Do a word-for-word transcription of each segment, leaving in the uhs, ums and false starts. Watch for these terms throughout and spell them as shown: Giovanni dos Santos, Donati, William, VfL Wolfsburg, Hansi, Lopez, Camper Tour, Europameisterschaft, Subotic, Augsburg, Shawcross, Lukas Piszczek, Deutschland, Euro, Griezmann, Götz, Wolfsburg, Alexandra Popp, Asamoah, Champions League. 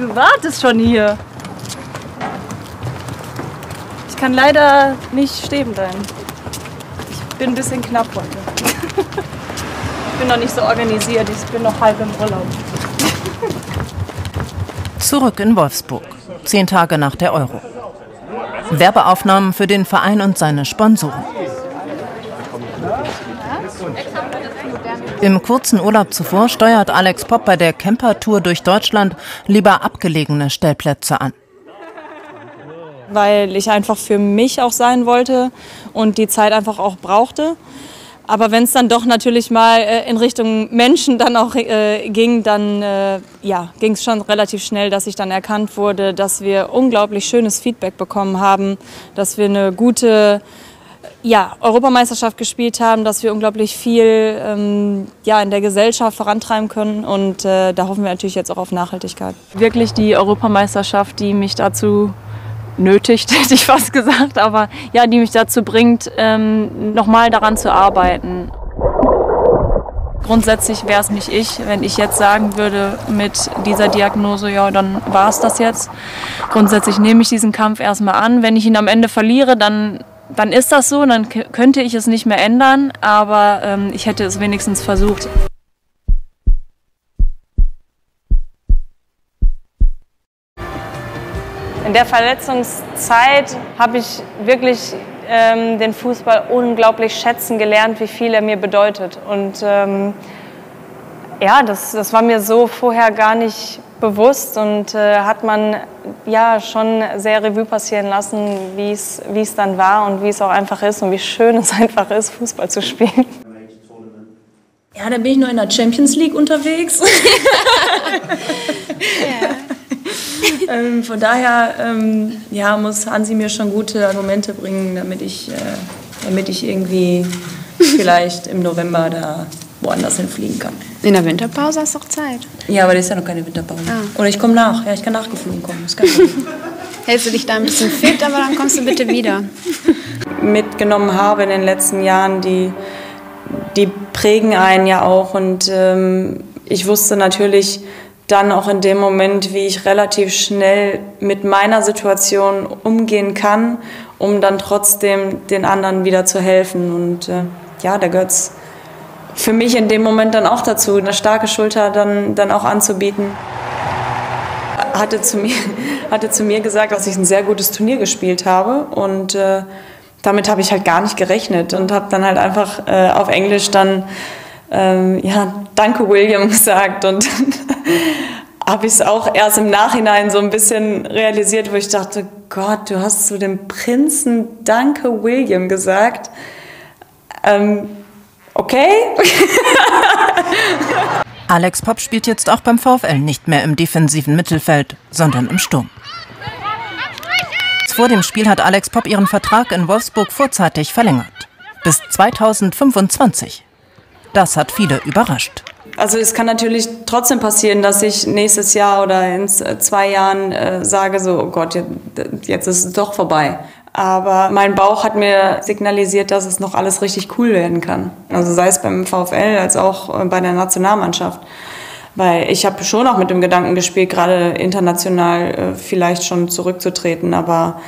Du wartest schon hier. Ich kann leider nicht stehen bleiben. Ich bin ein bisschen knapp heute. Ich bin noch nicht so organisiert, ich bin noch halb im Urlaub. Zurück in Wolfsburg, zehn Tage nach der Euro. Werbeaufnahmen für den Verein und seine Sponsoren. Im kurzen Urlaub zuvor steuert Alex Popp bei der Camper Tour durch Deutschland lieber abgelegene Stellplätze an. Weil ich einfach für mich auch sein wollte und die Zeit einfach auch brauchte. Aber wenn es dann doch natürlich mal äh, in Richtung Menschen dann auch äh, ging, dann äh, ja, ging es schon relativ schnell, dass ich dann erkannt wurde, dass wir unglaublich schönes Feedback bekommen haben, dass wir eine gute ja, Europameisterschaft gespielt haben, dass wir unglaublich viel ähm, ja, in der Gesellschaft vorantreiben können. Und äh, da hoffen wir natürlich jetzt auch auf Nachhaltigkeit. Wirklich die Europameisterschaft, die mich dazu nötigt, hätte ich fast gesagt, aber ja, die mich dazu bringt, ähm, nochmal daran zu arbeiten. Grundsätzlich wäre es nicht ich, wenn ich jetzt sagen würde mit dieser Diagnose, ja, dann war es das jetzt. Grundsätzlich nehme ich diesen Kampf erstmal an. Wenn ich ihn am Ende verliere, dann, dann ist das so, dann könnte ich es nicht mehr ändern, aber ähm, ich hätte es wenigstens versucht. In der Verletzungszeit habe ich wirklich ähm, den Fußball unglaublich schätzen gelernt, wie viel er mir bedeutet. Und ähm, ja, das, das war mir so vorher gar nicht bewusst und äh, hat man ja schon sehr Revue passieren lassen, wie es wie es dann war und wie es auch einfach ist und wie schön es einfach ist, Fußball zu spielen. Ja, da bin ich noch in der Champions League unterwegs. Yeah. ähm, von daher ähm, ja, muss Hansi mir schon gute Argumente bringen, damit ich, äh, damit ich irgendwie vielleicht im November da woanders hinfliegen kann. In der Winterpause hast du doch Zeit. Ja, aber das ist ja noch keine Winterpause. Ah. Oder ich komme nach. Ja, ich kann nachgeflogen kommen. Das kann hältst du dich da ein bisschen fit, aber dann kommst du bitte wieder. Mitgenommen habe in den letzten Jahren, die, die prägen einen ja auch. Und ähm, ich wusste natürlich dann auch in dem Moment, wie ich relativ schnell mit meiner Situation umgehen kann, um dann trotzdem den anderen wieder zu helfen. Und äh, ja, der Götz für mich in dem Moment dann auch dazu, eine starke Schulter dann, dann auch anzubieten. Hatte zu mir, hatte zu mir gesagt, dass ich ein sehr gutes Turnier gespielt habe und äh, damit habe ich halt gar nicht gerechnet und habe dann halt einfach äh, auf Englisch dann Ähm, ja, danke William gesagt und habe ich es auch erst im Nachhinein so ein bisschen realisiert, wo ich dachte, Gott, du hast zu dem Prinzen danke William gesagt. Ähm, okay? Alex Popp spielt jetzt auch beim VfL nicht mehr im defensiven Mittelfeld, sondern im Sturm. Vor dem Spiel hat Alex Popp ihren Vertrag in Wolfsburg vorzeitig verlängert. Bis zweitausendfünfundzwanzig. Das hat viele überrascht. Also es kann natürlich trotzdem passieren, dass ich nächstes Jahr oder in zwei Jahren äh, sage, so, oh Gott, jetzt ist es doch vorbei. Aber mein Bauch hat mir signalisiert, dass es noch alles richtig cool werden kann. Also sei es beim VfL als auch bei der Nationalmannschaft. Weil ich habe schon auch mit dem Gedanken gespielt, gerade international äh, vielleicht schon zurückzutreten, aber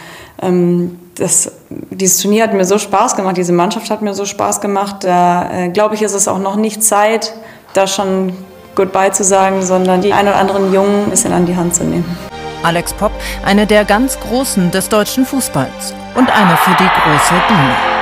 ähm, Das, dieses Turnier hat mir so Spaß gemacht, diese Mannschaft hat mir so Spaß gemacht. Da äh, glaube ich, ist es auch noch nicht Zeit, da schon Goodbye zu sagen, sondern die ein oder anderen Jungen ein bisschen an die Hand zu nehmen. Alex Popp, eine der ganz Großen des deutschen Fußballs und eine für die große Bühne.